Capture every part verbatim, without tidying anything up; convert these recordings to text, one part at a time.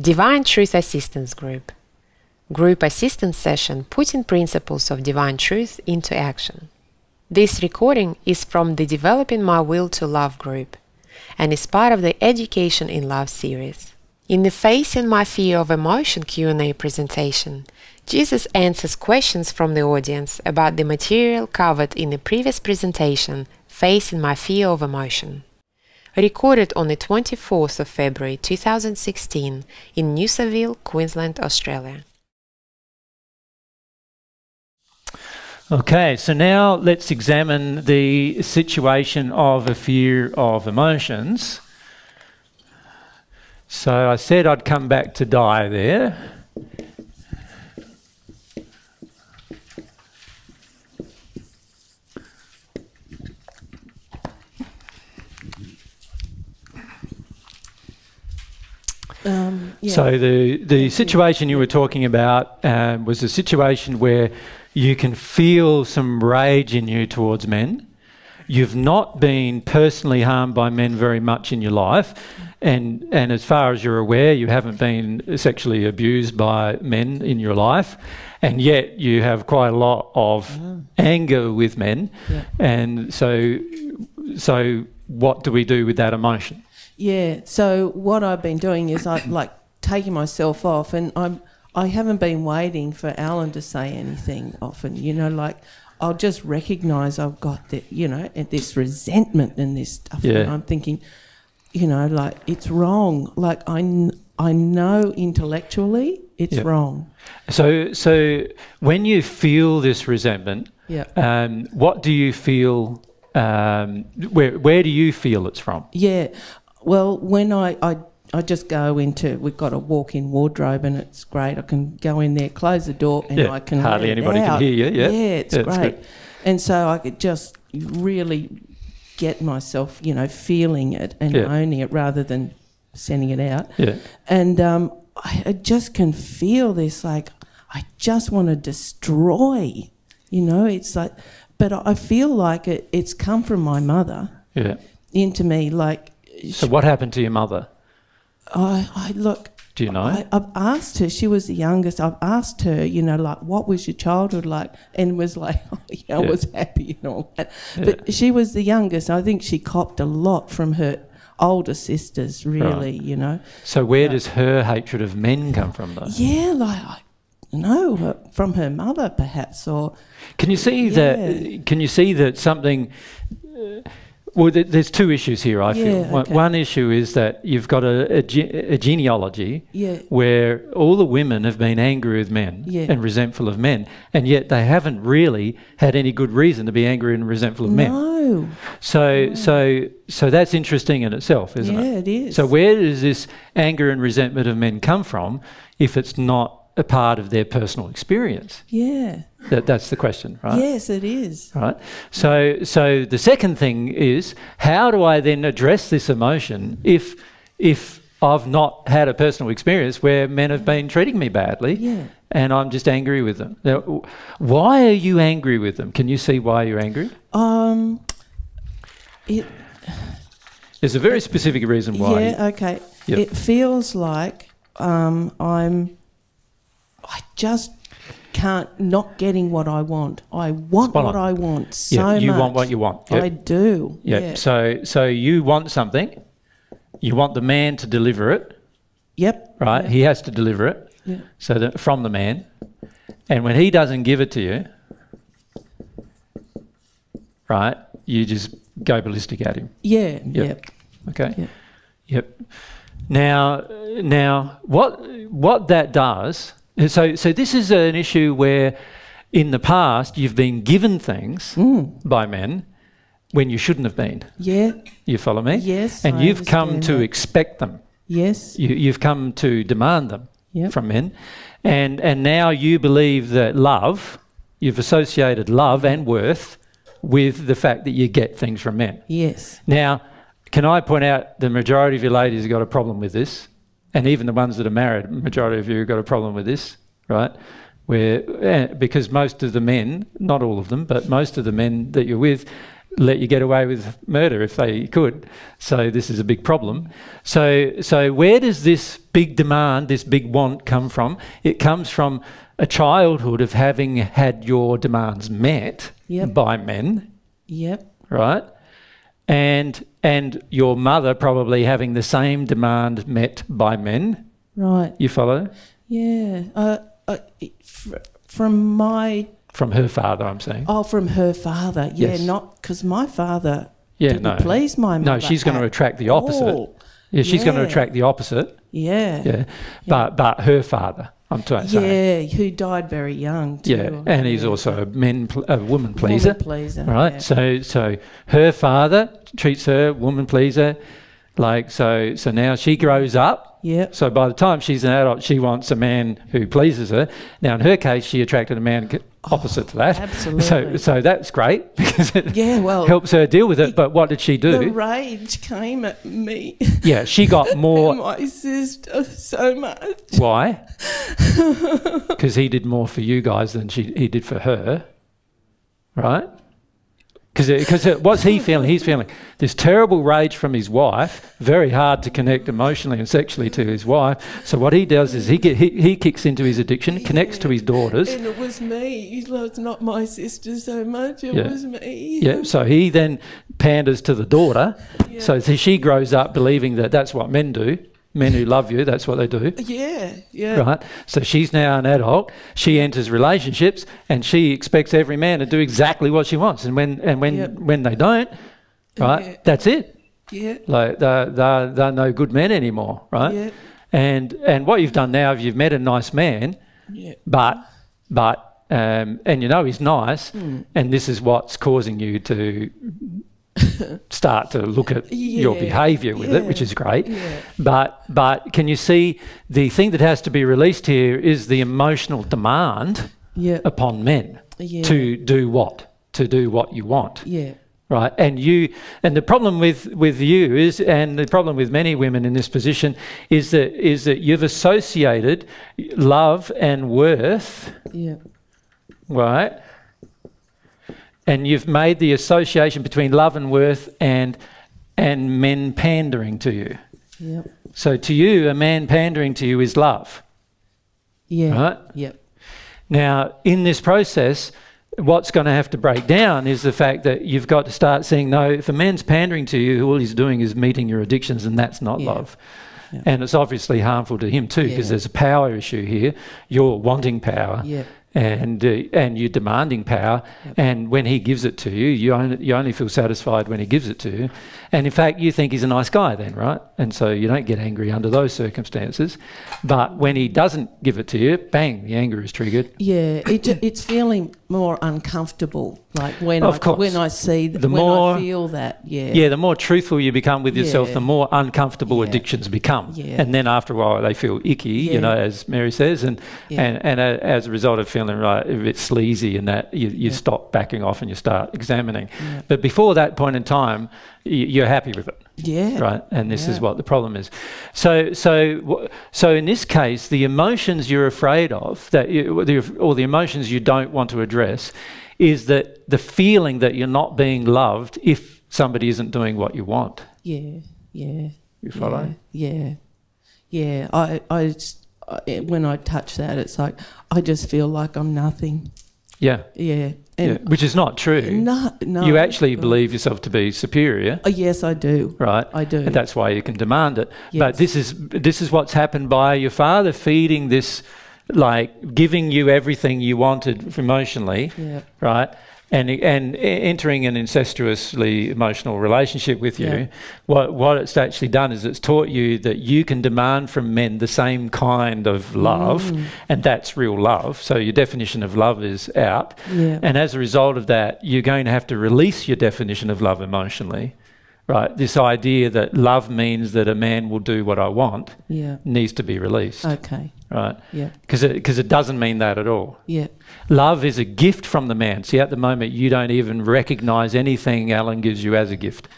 Divine Truth Assistance Group. Group assistance session Putting Principles of Divine Truth into Action. This recording is from the Developing My Will to Love group and is part of the Education in Love series. In the Facing My Fear of Emotion Q and A presentation, Jesus answers questions from the audience about the material covered in the previous presentation, Facing My Fear of Emotion, recorded on the twenty-fourth of February two thousand sixteen in Noosaville, Queensland, Australia. Okay, so now let's examine the situation of a fear of emotions. So I said I'd come back to die there. Um, yeah. So the, the situation you were talking about um, was a situation where you can feel some rage in you towards men. You've not been personally harmed by men very much in your life, and, and as far as you're aware, you haven't been sexually abused by men in your life, and yet you have quite a lot of mm. anger with men. Yeah. And so, so what do we do with that emotion? Yeah, so what I've been doing is I'm like taking myself off, and I'm, I haven't been waiting for Alan to say anything often, you know, like I'll just recognise I've got that, you know, and this resentment and this stuff. Yeah. And I'm thinking, you know, like it's wrong. Like I, kn I know intellectually it's yep. wrong. So, so when you feel this resentment, yep. um, what do you feel, um, where, where do you feel it's from? Yeah. Well, when I, I, I just go into, we've got a walk-in wardrobe and it's great. I can go in there, close the door and yeah, I can hardly anybody out. can hear you. Yeah, yeah it's yeah, great. It's and so I could just really get myself, you know, feeling it and yeah. owning it rather than sending it out. Yeah. And um, I, I just can feel this, like, I just want to destroy, you know, it's like, but I feel like it, it's come from my mother yeah. into me, like, so what happened to your mother? I, I look. Do you know? I, I've asked her. She was the youngest. I've asked her, you know, like, what was your childhood like? And was like, oh, you know, yeah. I was happy and all that. Yeah. But she was the youngest. I think she copped a lot from her older sisters, really, right. you know. So where but, does her hatred of men come from, though? Yeah, like, I know, from her mother, perhaps, or. Can you see yeah. that? Can you see that something? Uh, Well, th there's two issues here, I yeah, feel. Okay. One issue is that you've got a, a, ge a genealogy yeah. where all the women have been angry with men yeah. and resentful of men, and yet they haven't really had any good reason to be angry and resentful of no. men. So, no. so, so that's interesting in itself, isn't yeah, it? Yeah, it is. So where does this anger and resentment of men come from if it's not a part of their personal experience? Yeah. That, that's the question, right? Yes, it is. Right. So, so the second thing is, how do I then address this emotion if, if I've not had a personal experience where men have been treating me badly yeah. and I'm just angry with them? Now, why are you angry with them? Can you see why you're angry? Um, it, There's a very it, specific reason why. Yeah, okay. Yep. It feels like um, I'm... I just... can't not getting what I want. I want Spot what on. I want so yeah, you much. You want what you want. Yep. I do. Yep. Yeah. So so you want something. You want the man to deliver it. Yep. Right. Yep. He has to deliver it. Yep. So that from the man, and when he doesn't give it to you, right, you just go ballistic at him. Yeah. Yep. yep. Okay. Yep. yep. Now now what what that does. So, so this is an issue where in the past you've been given things mm. by men when you shouldn't have been. Yeah. You follow me? Yes. And I you've come to that. expect them. Yes. You, you've come to demand them yep. from men. And, and now you believe that love, you've associated love and worth with the fact that you get things from men. Yes. Now, can I point out the majority of you ladies have got a problem with this? And even the ones that are married, majority of you have got a problem with this, right? Where, because most of the men, not all of them, but most of the men that you're with let you get away with murder if they could. So this is a big problem. So, so where does this big demand, this big want come from? It comes from a childhood of having had your demands met yep. by men. Yep. Right? And, and your mother probably having the same demand met by men. Right. You follow? Yeah. Uh, uh, fr from my... From her father, I'm saying. Oh, from her father. Yeah, yes. Not because my father yeah, didn't no. please my mother. No, she's going to attract the opposite. All. Yeah, she's yeah. going to attract the opposite. Yeah. Yeah. But, yeah. but her father, I'm trying to say. Yeah, who died very young too. Yeah, and he's also a, men pl a woman pleaser. Woman pleaser. Right, yeah. so, so her father treats her woman pleaser. Like, so, so now she grows up. Yeah. So by the time she's an adult, she wants a man who pleases her. Now, in her case, she attracted a man opposite oh, to that. Absolutely. So, so that's great because it yeah, well, helps her deal with it. But what did she do? The rage came at me. Yeah, she got more. And my sister so much. Why? Because he did more for you guys than she he did for her, right? Because what's he feeling? He's feeling this terrible rage from his wife, very hard to connect emotionally and sexually to his wife. So what he does is he get, he, he kicks into his addiction, yeah. connects to his daughters. And it was me. He loves not my sister so much. It yeah. was me. Yeah. So he then panders to the daughter. Yeah. So she grows up believing that that's what men do. Men who love you, that's what they do. Yeah, yeah. Right? So she's now an adult. She enters relationships and she expects every man to do exactly what she wants. And when and when, yep. when they don't, right, yeah. that's it. Yeah. Like they're, they're, they're no good men anymore, right? Yeah. And, and what you've done now, if you've met a nice man, yeah. but, but um, and you know he's nice, mm. and this is what's causing you to... start to look at yeah, your behaviour with yeah, it, which is great. Yeah. But but can you see the thing that has to be released here is the emotional demand yeah. upon men yeah. to do what? To do what you want. Yeah. Right. And you and the problem with, with you is and the problem with many women in this position is that is that you've associated love and worth. Yeah. Right. And you've made the association between love and worth and and men pandering to you. Yep. So to you, a man pandering to you is love. Yeah. Right? Yep. Now, in this process, what's going to have to break down is the fact that you've got to start seeing, no, if a man's pandering to you, all he's doing is meeting your addictions, and that's not yeah. love. Yep. And it's obviously harmful to him too, because yeah. there's a power issue here. You're wanting power. Yeah. And, uh, and you're demanding power, yep. and when he gives it to you, you only, you only feel satisfied when he gives it to you. And in fact, you think he's a nice guy then, right? And so you don't get angry under those circumstances. But when he doesn't give it to you, bang, the anger is triggered. Yeah, it, it's feeling more uncomfortable, like when, of I, course. when I see, th the when more, I feel that, yeah. Yeah, the more truthful you become with yourself, yeah. the more uncomfortable yeah. addictions become. Yeah. And then after a while, they feel icky, yeah. you know, as Mary says, and, yeah. and, and a, as a result of feeling feeling right, a bit sleazy and that, you, you yeah. stop backing off and you start examining. Yeah. But before that point in time, you're happy with it. Yeah. Right? And this yeah. is what the problem is. So, so, so in this case, the emotions you're afraid of, that you, or the emotions you don't want to address, is that the feeling that you're not being loved if somebody isn't doing what you want. Yeah, yeah. You follow? Yeah, yeah. yeah. I, I just, when I touch that, it's like I just feel like I'm nothing. Yeah. Yeah. And yeah. Which is not true. No, no. You actually believe yourself to be superior. Oh, yes, I do. Right. I do. And that's why you can demand it. Yes. But this is this is what's happened by your father feeding this, like giving you everything you wanted emotionally. Yeah. Right. And, and entering an incestuously emotional relationship with you, yeah. what, what it's actually done is it's taught you that you can demand from men the same kind of love, mm. and that's real love. So your definition of love is out. Yeah. And as a result of that, you're going to have to release your definition of love emotionally. Right, this idea that love means that a man will do what I want yeah. needs to be released. Okay. Right? Yeah. Because it, because it doesn't mean that at all. Yeah. Love is a gift from the man. See, at the moment, you don't even recognise anything Alan gives you as a gift.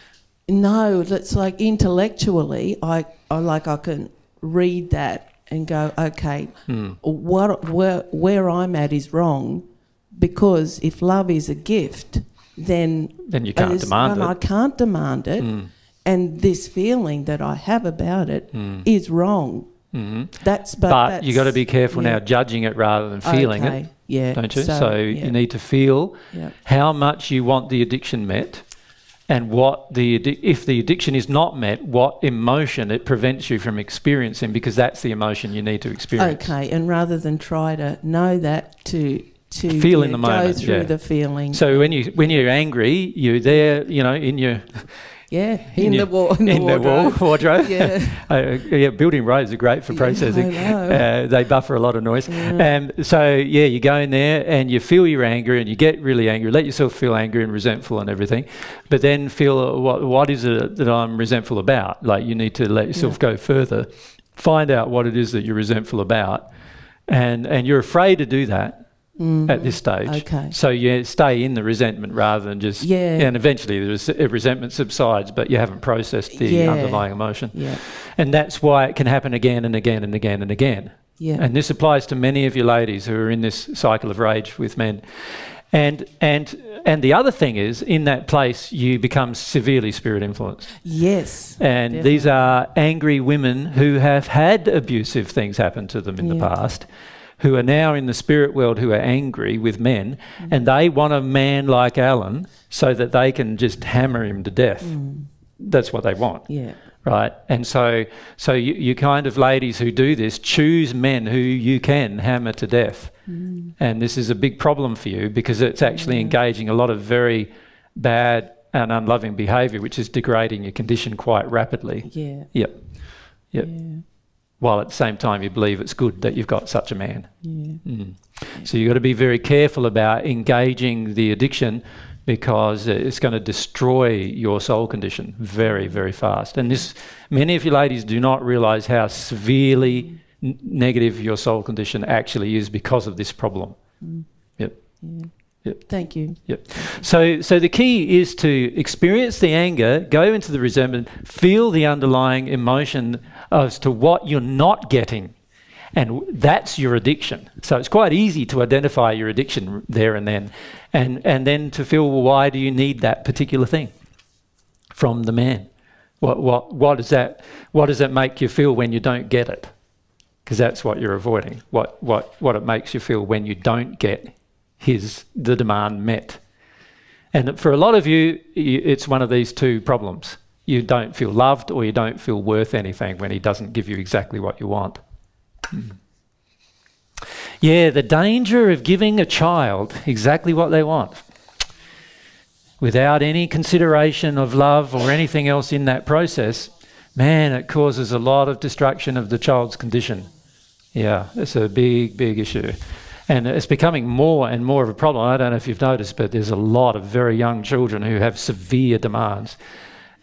No, it's like intellectually, I, I like I can read that and go, okay, hmm. what where where I'm at is wrong, because if love is a gift, then then you can't demand it. I can't demand it, mm. and this feeling that I have about it mm. is wrong. Mm-hmm. That's but, but that's, you got to be careful yeah. now, judging it rather than feeling okay. it. Yeah, don't you? So, so yeah. you need to feel yeah. how much you want the addiction met, and what the if the addiction is not met, what emotion it prevents you from experiencing, because that's the emotion you need to experience. Okay, and rather than try to know that, to to feel yeah, in the moment, go through yeah. the feeling. So when you when you're angry, you're there, you know, in your. Yeah, in, in, your, the, wa in, the, in wardrobe. the wall wardrobe. Yeah, uh, yeah. Building roads are great for processing. Yeah, uh, they buffer a lot of noise. Yeah. Um, so yeah, you go in there and you feel your anger and you get really angry. Let yourself feel angry and resentful and everything, but then feel what what is it that I'm resentful about? Like you need to let yourself yeah. go further, find out what it is that you're resentful about, and and you're afraid to do that. Mm-hmm. At this stage, okay. So you stay in the resentment rather than just, yeah. and eventually the res resentment subsides, but you haven't processed the yeah. underlying emotion, yeah. and that's why it can happen again and again and again and again. Yeah, and this applies to many of you ladies who are in this cycle of rage with men, and and. And the other thing is, in that place, you become severely spirit influenced. Yes. And definitely. These are angry women who have had abusive things happen to them in yeah. the past, who are now in the spirit world, who are angry with men, mm. and they want a man like Alan so that they can just hammer him to death. Mm. That's what they want. Yeah. Right. And so so you, you kind of ladies who do this choose men who you can hammer to death. Mm. And this is a big problem for you, because it's actually yeah. engaging a lot of very bad and unloving behaviour, which is degrading your condition quite rapidly. Yeah. Yep. Yep. Yeah. While at the same time you believe it's good that you've got such a man. Yeah. Mm. So you've got to be very careful about engaging the addiction, because it's going to destroy your soul condition very, very fast. And this, many of you ladies do not realise how severely n negative your soul condition actually is because of this problem. Mm. Yep. Yeah. Yep. Thank you. Yep. So, so the key is to experience the anger, go into the resentment, feel the underlying emotion as to what you're not getting, and that's your addiction. So it's quite easy to identify your addiction there and then, and and then to feel, well, why do you need that particular thing from the man? What what what does that what does that make you feel when you don't get it? Because that's what you're avoiding. What what what it makes you feel when you don't get his the demand met. And for a lot of you, it's one of these two problems. You don't feel loved, or you don't feel worth anything when he doesn't give you exactly what you want. Mm. Yeah, the danger of giving a child exactly what they want without any consideration of love or anything else in that process, man, it causes a lot of destruction of the child's condition. Yeah, it's a big, big issue. And it's becoming more and more of a problem. I don't know if you've noticed, but there's a lot of very young children who have severe demands,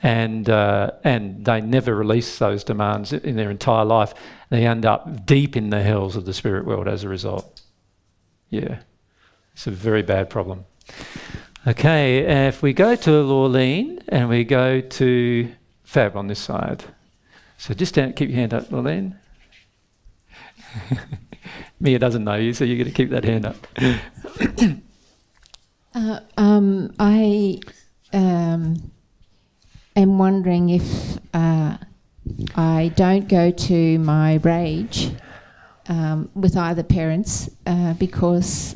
and uh, and they never release those demands in their entire life. They end up deep in the hells of the spirit world as a result. Yeah, it's a very bad problem. Okay, if we go to Lorleen and we go to Fab on this side. So just down, keep your hand up, Lorleen. Mia doesn't know you, so you're going to keep that hand up. uh, um, I um, am wondering if uh, I don't go to my rage um, with either parents, uh, because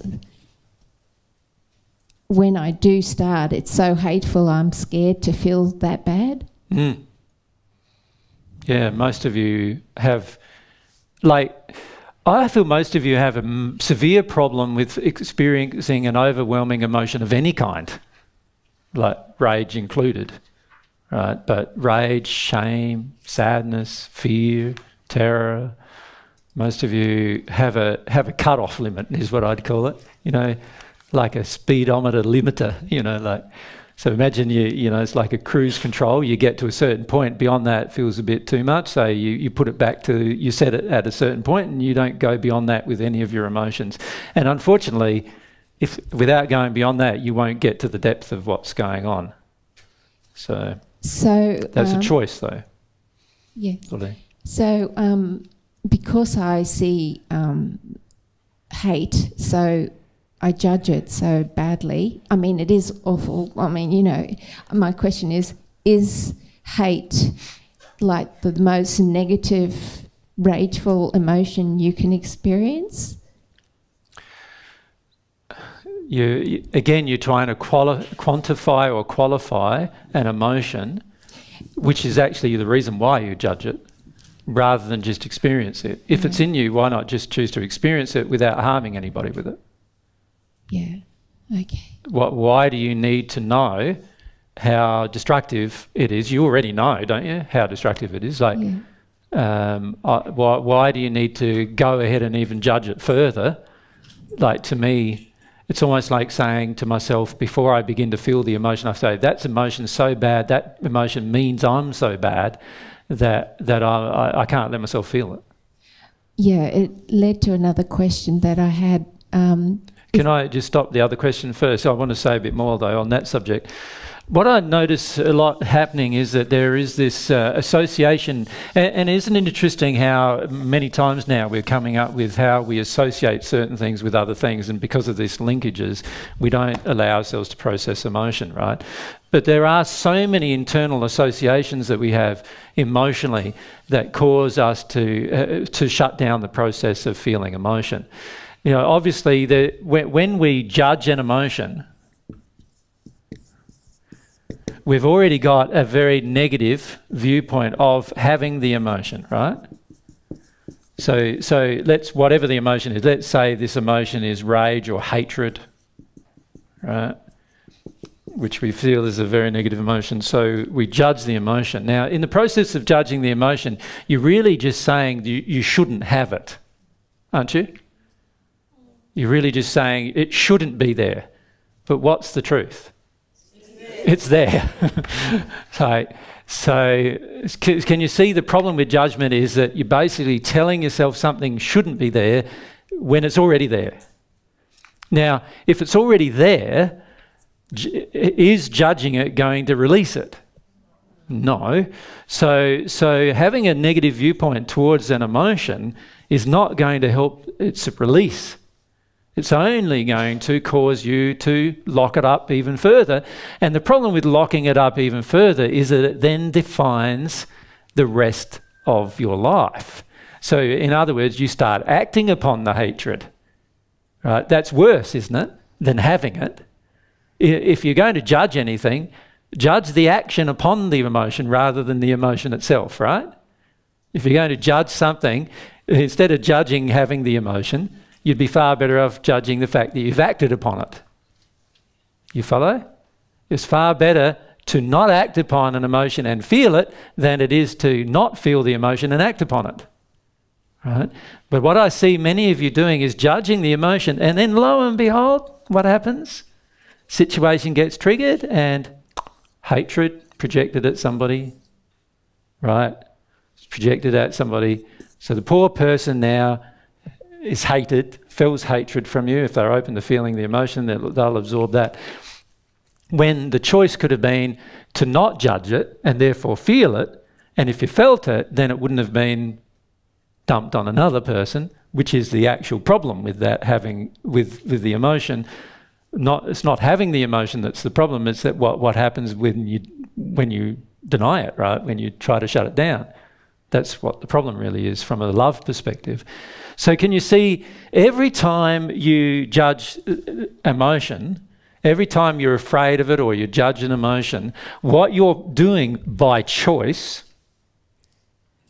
when I do start, it's so hateful, I'm scared to feel that bad. Mm. Yeah, most of you have, like... I feel most of you have a m severe problem with experiencing an overwhelming emotion of any kind, like rage included, right? But rage, shame, sadness, fear, terror. Most of you have a have a cut-off limit, is what I'd call it. You know, like a speedometer limiter. You know, like so. Imagine you you know it's like a cruise control. You get to a certain point. Beyond that, it feels a bit too much. So you you put it back to you set it at a certain point, and you don't go beyond that with any of your emotions. And unfortunately, if without going beyond that, you won't get to the depth of what's going on. So so that's um, a choice, though. Yeah. Sorry. So um, because I see um, hate, so I judge it so badly. I mean, it is awful. I mean, you know, my question is, is hate like the most negative, rageful emotion you can experience? You, you again, you're trying to quali quantify or qualify an emotion, which is actually the reason why you judge it, rather than just experience it. If yeah. it's in you, why not just choose to experience it without harming anybody with it? Yeah, okay. What, why do you need to know how destructive it is? You already know, don't you, how destructive it is? Like, yeah. um, I, why, why do you need to go ahead and even judge it further? Like, to me, it's almost like saying to myself, before I begin to feel the emotion, I say, that emotion is so bad, that emotion means I'm so bad that, that I, I, I can't let myself feel it. Yeah, it led to another question that I had. Um, Can I just stop the other question first? I want to say a bit more, though, on that subject. What I notice a lot happening is that there is this uh, association, and, and isn't it interesting how many times now we're coming up with how we associate certain things with other things, and because of these linkages, we don't allow ourselves to process emotion, right? But there are so many internal associations that we have emotionally that cause us to, uh, to shut down the process of feeling emotion. You know, obviously, the, when, when we judge an emotion, we've already got a very negative viewpoint of having the emotion, right? So, so let's, whatever the emotion is, let's say this emotion is rage or hatred, right? Which we feel is a very negative emotion, so we judge the emotion. Now, in the process of judging the emotion, you're really just saying you, you shouldn't have it, aren't you? You're really just saying it shouldn't be there. But what's the truth? It's there. so, so can you see the problem with judgment is that you're basically telling yourself something shouldn't be there when it's already there. Now, if it's already there, is judging it going to release it? No. So, so having a negative viewpoint towards an emotion is not going to help its release. It's only going to cause you to lock it up even further. And the problem with locking it up even further is that it then defines the rest of your life. So in other words, you start acting upon the hatred. Right? That's worse, isn't it, than having it. If you're going to judge anything, judge the action upon the emotion rather than the emotion itself, right? If you're going to judge something, instead of judging having the emotion, you'd be far better off judging the fact that you've acted upon it. You follow? It's far better to not act upon an emotion and feel it than it is to not feel the emotion and act upon it. Right? But what I see many of you doing is judging the emotion, and then lo and behold, what happens? Situation gets triggered and hatred projected at somebody. Right? It's projected at somebody. So the poor person now is hated, feels hatred from you. If they're open to feeling the emotion, they'll, they'll absorb that. When the choice could have been to not judge it and therefore feel it, and if you felt it, then it wouldn't have been dumped on another person, which is the actual problem with that, having with, with the emotion. Not, it's not having the emotion that's the problem, it's that what, what happens when you, when you deny it, right? When you try to shut it down. That's what the problem really is from a love perspective. So can you see, every time you judge emotion, every time you're afraid of it or you judge an emotion, what you're doing by choice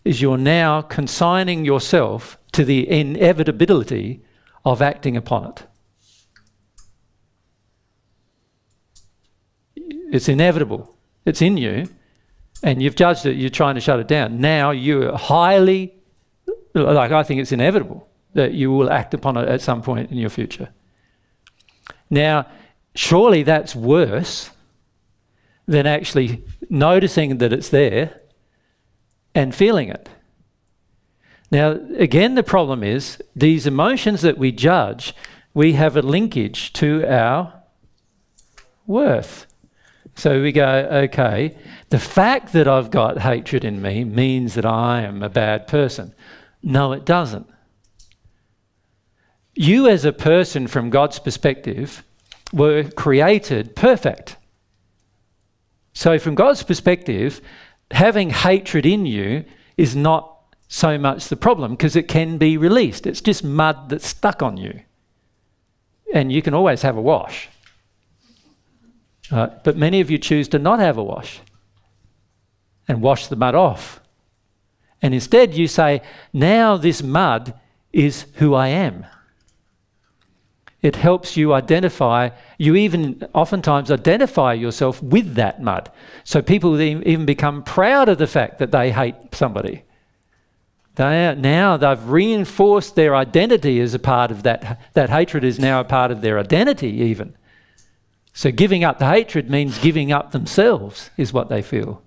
is you're now consigning yourself to the inevitability of acting upon it. It's inevitable. It's in you. And you've judged it, you're trying to shut it down. Now you're highly, like I think it's inevitable that you will act upon it at some point in your future. Now, surely that's worse than actually noticing that it's there and feeling it. Now, again, the problem is these emotions that we judge, we have a linkage to our worth. So we go, okay, the fact that I've got hatred in me means that I am a bad person. No, it doesn't. You as a person, from God's perspective, were created perfect. So from God's perspective, having hatred in you is not so much the problem, because it can be released. It's just mud that's stuck on you. And you can always have a wash. Uh, but many of you choose to not have a wash and wash the mud off. And instead you say, now this mud is who I am. It helps you identify, you even oftentimes identify yourself with that mud. So people even become proud of the fact that they hate somebody. They are, now they've reinforced their identity as a part of that. That hatred is now a part of their identity even. So giving up the hatred means giving up themselves, is what they feel.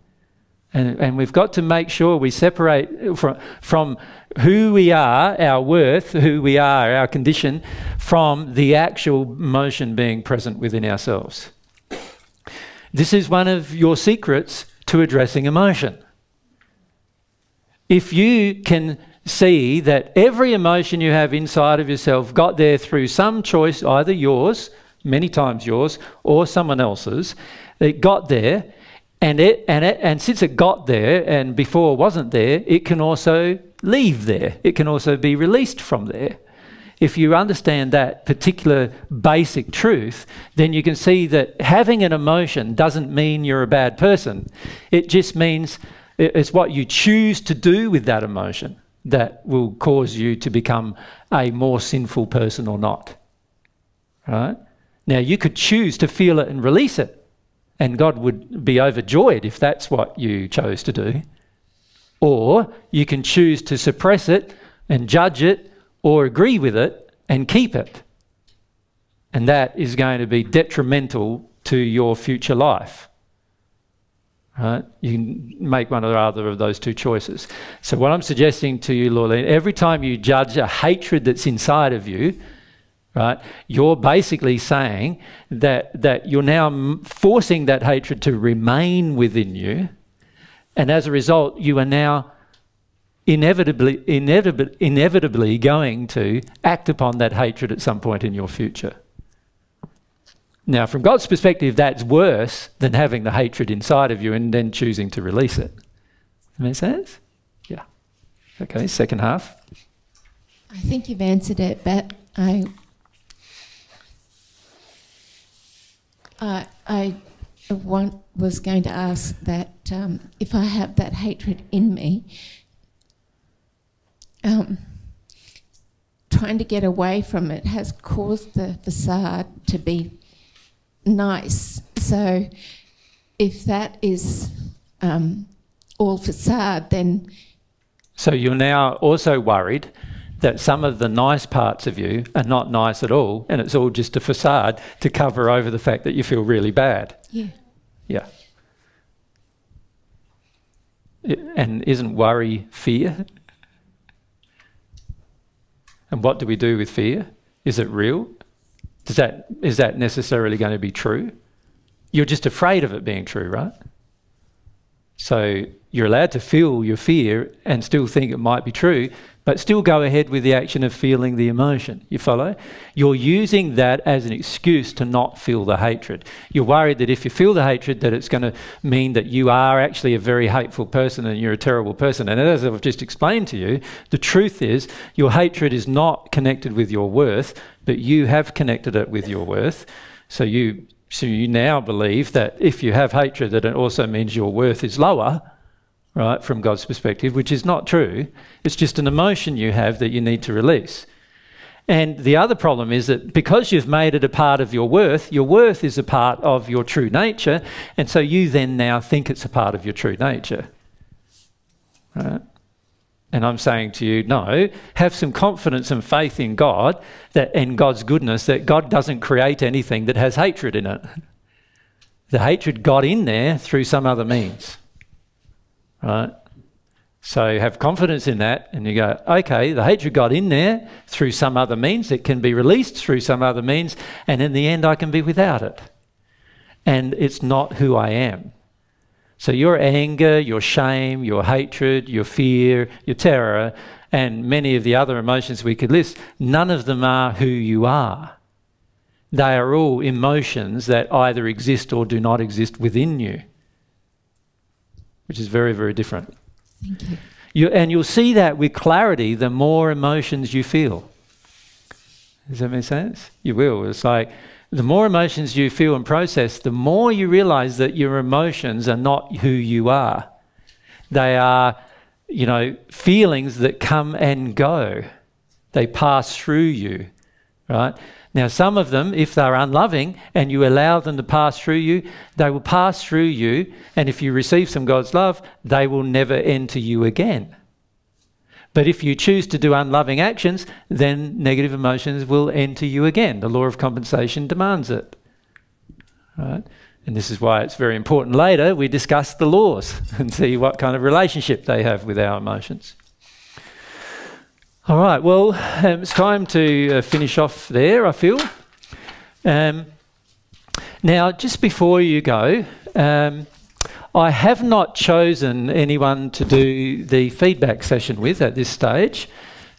And, and we've got to make sure we separate from, from who we are, our worth, who we are, our condition, from the actual emotion being present within ourselves. This is one of your secrets to addressing emotion. If you can see that every emotion you have inside of yourself got there through some choice, either yours, many times yours, or someone else's, it got there, and it and it and since it got there and before wasn't there, it can also leave there. It can also be released from there. If you understand that particular basic truth, then you can see that having an emotion doesn't mean you're a bad person. It just means it's what you choose to do with that emotion that will cause you to become a more sinful person or not. Right? Now, you could choose to feel it and release it, and God would be overjoyed if that's what you chose to do. Or you can choose to suppress it and judge it or agree with it and keep it. And that is going to be detrimental to your future life. Right? You can make one or other of those two choices. So what I'm suggesting to you, Lorleen, every time you judge a hatred that's inside of you, right, you're basically saying that, that you're now m forcing that hatred to remain within you, and as a result, you are now inevitably, inevitably, inevitably going to act upon that hatred at some point in your future. Now, from God's perspective, that's worse than having the hatred inside of you and then choosing to release it. Does that make sense? Yeah. Okay, second half. I think you've answered it, but I... Uh, I want, was going to ask that um, if I have that hatred in me, um, trying to get away from it has caused the facade to be nice. So if that is um, all facade, then... So you're now also worried that some of the nice parts of you are not nice at all, and it's all just a facade to cover over the fact that you feel really bad. Yeah. Yeah. And isn't worry fear? And what do we do with fear? Is it real? Does that, is that necessarily going to be true? You're just afraid of it being true, right? So you're allowed to feel your fear and still think it might be true, but still go ahead with the action of feeling the emotion. You follow? You're using that as an excuse to not feel the hatred. You're worried that if you feel the hatred, that it's going to mean that you are actually a very hateful person and you're a terrible person. And as I've just explained to you, the truth is your hatred is not connected with your worth, but you have connected it with your worth. So you, so you now believe that if you have hatred, that it also means your worth is lower, right, from God's perspective, which is not true. It's just an emotion you have that you need to release. And the other problem is that because you've made it a part of your worth, your worth is a part of your true nature, and so you then now think it's a part of your true nature. Right? And I'm saying to you, no, have some confidence and faith in God, that, and God's goodness, that God doesn't create anything that has hatred in it. The hatred got in there through some other means. Right? So have confidence in that, and you go, okay, the hatred got in there through some other means, it can be released through some other means, and in the end I can be without it. And it's not who I am. So your anger, your shame, your hatred, your fear, your terror and many of the other emotions we could list, none of them are who you are. They are all emotions that either exist or do not exist within you, which is very, very different. Thank you. You, and you'll see that with clarity the more emotions you feel. Does that make sense? You will. It's like the more emotions you feel and process, the more you realize that your emotions are not who you are. They are, you know, feelings that come and go. They pass through you, right? Now, some of them, if they're unloving and you allow them to pass through you, they will pass through you, and if you receive some God's love, they will never enter you again. But if you choose to do unloving actions, then negative emotions will enter you again. The law of compensation demands it. Right? And this is why it's very important later we discuss the laws and see what kind of relationship they have with our emotions. All right, well, um, it's time to uh, finish off there, I feel. Um, now, just before you go, um, I have not chosen anyone to do the feedback session with at this stage.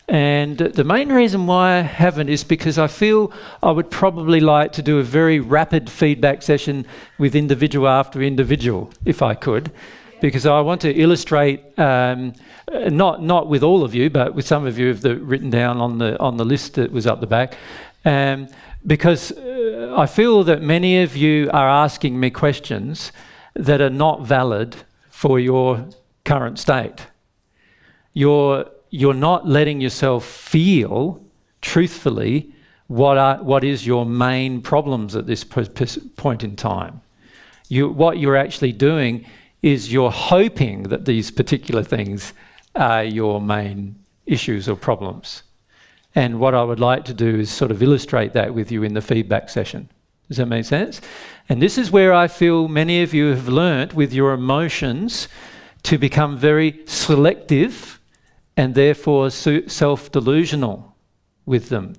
And the main reason why I haven't is because I feel I would probably like to do a very rapid feedback session with individual after individual, if I could. Because I want to illustrate, um, not not with all of you, but with some of you have the, written down on the on the list that was up the back, um, because uh, I feel that many of you are asking me questions that are not valid for your current state. You're you're not letting yourself feel truthfully what are what is your main problems at this point in time. You what you're actually doing is you're hoping that these particular things are your main issues or problems. And what I would like to do is sort of illustrate that with you in the feedback session. Does that make sense? And this is where I feel many of you have learnt with your emotions to become very selective and therefore self-delusional with them.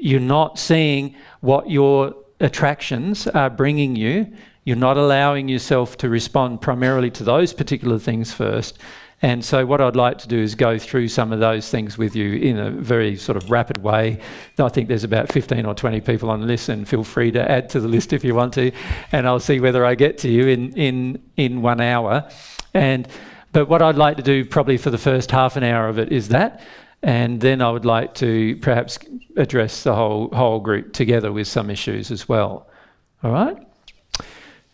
You're not seeing what your attractions are bringing you. You're not allowing yourself to respond primarily to those particular things first. And so what I'd like to do is go through some of those things with you in a very sort of rapid way. I think there's about fifteen or twenty people on the list, and feel free to add to the list if you want to. And I'll see whether I get to you in, in, in one hour. And, but what I'd like to do probably for the first half an hour of it is that. And then I would like to perhaps address the whole, whole group together with some issues as well. All right?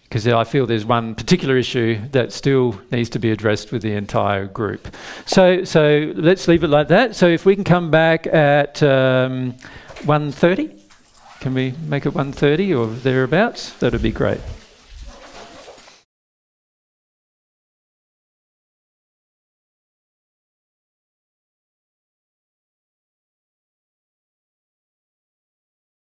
Because I feel there's one particular issue that still needs to be addressed with the entire group. So, so let's leave it like that. So if we can come back at um, one thirty, can we make it one thirty or thereabouts? That would be great.